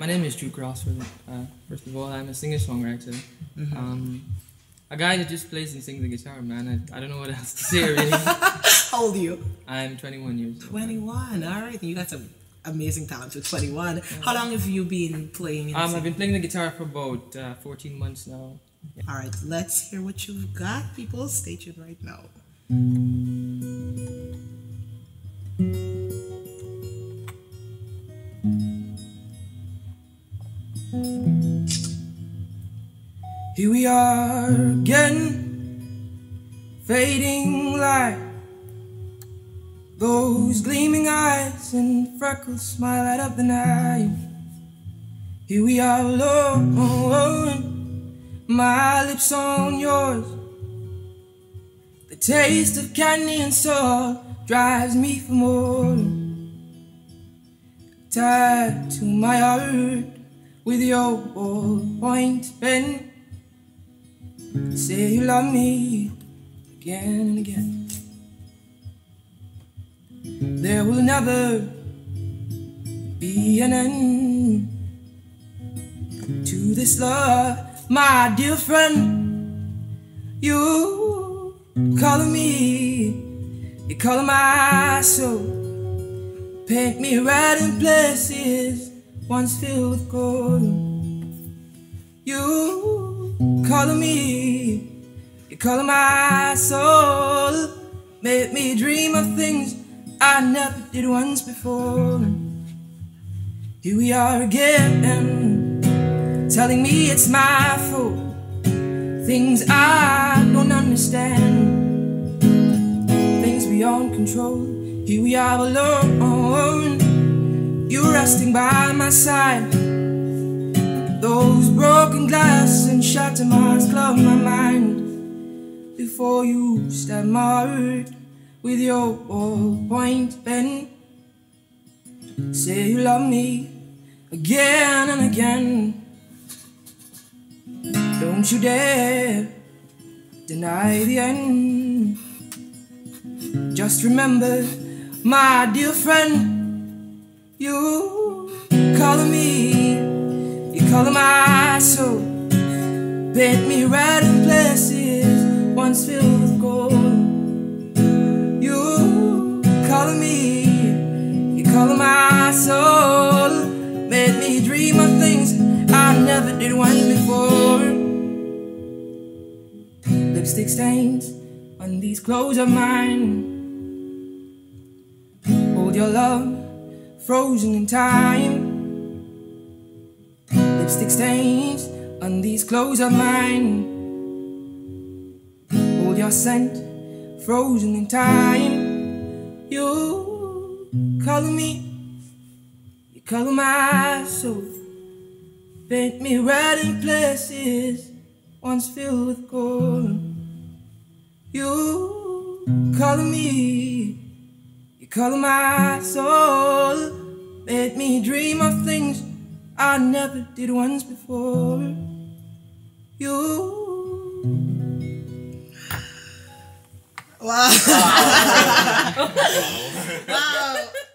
My name is Drew Cross, first of all. I'm a singer-songwriter. Mm-hmm. A guy that just plays and sings the guitar, man. I don't know what else to say, really. How old are you? I'm 21 years old. 21, alright. You got some amazing talents with 21. Yeah. How long have you been playing? I've been playing the guitar for about 14 months now. Yeah. Alright, let's hear what you've got, people. Stay tuned right now. Here we are again, fading light. Those gleaming eyes and freckles smile light up the night. Here we are alone, my lips on yours. The taste of candy and salt drives me for more. Tied to my heart with your ballpoint pen. Say you love me again and again. There will never be an end to this love, my dear friend. You color me, you color my soul. Paint me red in places once filled with gold. You color me, you color my soul. Make me dream of things I never did once before. Here we are again, telling me it's my fault. Things I don't understand, things beyond control. Here we are alone, you resting by my side. Those broken glass and shattered marks cloud my mind. Before you stab my heart with your ballpoint pen. Say you love me again and again. Don't you dare deny the end. Just remember, my dear friend, you color me, color my soul, paint me red in places once filled with gold. You color me, you color my soul. Made me dream of things I never did once before. Lipstick stains on these clothes of mine. Hold your love, frozen in time. Lipstick stains on these clothes of mine. Hold your scent, frozen in time. You color me, you color my soul. Paint me red in places once filled with gold. You color me, you color my soul. Made me dream of things I never did once before. You. Wow. Wow. Wow.